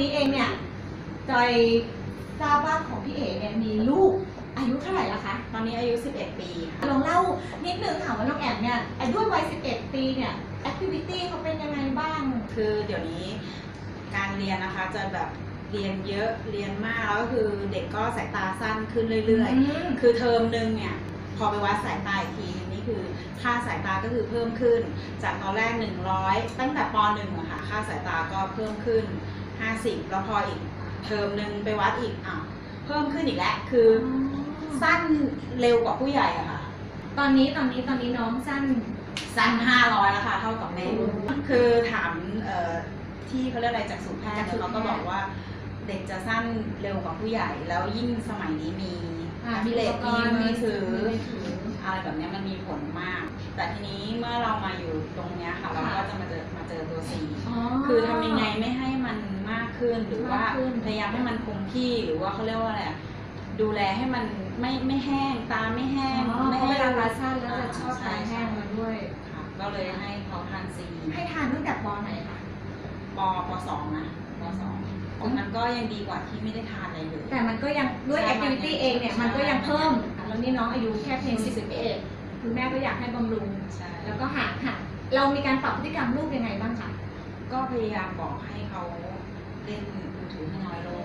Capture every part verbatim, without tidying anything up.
นี้เองเนี่ยจอยทราบว่าของพี่เอ๋เนี่ยมีลูกอายุเท่าไหร่ละคะตอนนี้อายุสิบเอ็ดปีลองเล่านิดนึงค่ะว่าน้องแอมเนี่ยด้วยวัยสิบเอ็ดปีเนี่ยแอคทิวิตี้เขาเป็นยังไงบ้างคือเดี๋ยวนี้การเรียนนะคะจะแบบเรียนเยอะเรียนมากแล้วก็คือเด็กก็สายตาสั้นขึ้นเรื่อยๆคือเทอมนึงเนี่ยพอไปวัดสายตาอีกทีนี่คือค่าสายตาก็คือเพิ่มขึ้นจากตอนแรกหนึ่งร้อยตั้งแต่ป .หนึ่ง อะค่ะค่าสายตาก็เพิ่มขึ้นห้าสิบแล้วพออีกเทอมนึงไปวัดอีกอ่ะเพิ่มขึ้นอีกแล้วคือสั้นเร็วกว่าผู้ใหญ่อะค่ะตอนนี้ตอนนี้ตอนนี้น้องสั้นสั้นห้าร้อยแล้วค่ะเท่ากับแม่คือถามที่เขาเรียกอะไรจากสูงแพทย์เขาก็บอกว่าเด็กจะสั้นเร็วกว่าผู้ใหญ่แล้วยิ่งสมัยนี้มีมีเล็กมีถืออะไรแบบนี้มันมีผลมากแต่ทีนี้เมื่อเรามาอยู่ตรงนี้ค่ะเราก็จะมาเจอมาเจอตัวสีคือทำยังไงไม่ให้มันมากขึ้นหรือว่าพยายามให้มันคงที่หรือว่าเขาเรียกว่าอะไรดูแลให้มันไม่ไม่แห้งตาไม่แห้งไม่ให้ราสั้นแล้วจะชอบตาแห้งมาด้วยก็เลยให้เขาทานซีให้ทานตั้งแต่ปอไหนคะปอปอสองนะปอสองมันก็ยังดีกว่าที่ไม่ได้ทานอะไรเลยแต่มันก็ยังด้วยแอคทิวิตี้เองเนี่ยมันก็ยังเพิ่มแล้วนี่น้องอายุแค่เพียงสิบเอ็ดคุณแม่ก็อยากให้บำรุงแล้วก็หาค่ะเรามีการปรับพฤติกรรมลูกยังไงบ้างคะก็พยายามบอกให้เขาเล่นมือถือให้น้อยลง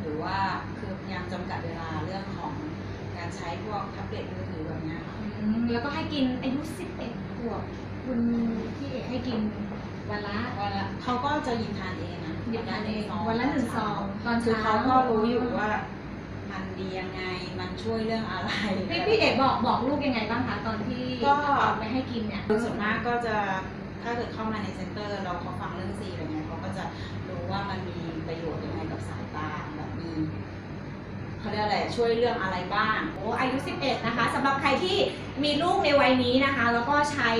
หรือว่าคือพยายามจำกัดเวลาเรื่องของการใช้พวกแท็บเล็ตมือถือแบบนี้แล้วก็ให้กินอายุสิบเอ็ดขวบคุณที่เอกให้กินวันละวันละเขาก็จะหยิบทานเองนะหยิบทานเองวันละหนึ่งซองตอนเช้าเขาก็รู้อยู่ว่ามันดียังไงมันช่วยเรื่องอะไรพี่เอกบอกบอกลูกยังไงบ้างคะตอนที่ก็ไม่ให้กินเนี่ยส่วนมากก็จะถ้าเกิดเข้ามาในเซ็นเตอร์เราเขาฟังเรื่องซีอะไรเงี้ยเขาก็จะรู้ว่ามันมีประโยชน์ยังไงกับสายตาแบบมีเขาเรียกอะไรช่วยเรื่องอะไรบ้างโอ้อายุสิบเอ็ดนะคะสำหรับใครที่มีลูกในวัยนี้นะคะแล้วก็ใช้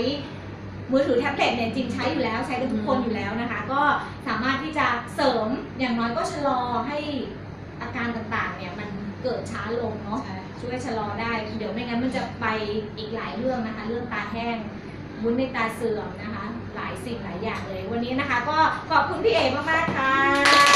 มือถือแท็บเล็ตเนี่ยจริงใช้อยู่แล้วใช้กันทุกคนอยู่แล้วนะคะก็สามารถที่จะเสริมอย่างน้อยก็ชะลอให้อาการต่างๆเนี่ยมันเกิดช้าลงเนาะช่วยชะลอได้เดี๋ยวไม่งั้นมันจะไปอีกหลายเรื่องนะคะเรื่องตาแห้งวุ้นในตาเสื่อมนะคะหลายสิ่งหลายอย่างเลยวันนี้นะคะก็ขอบคุณพี่เอ๋มากๆค่ะ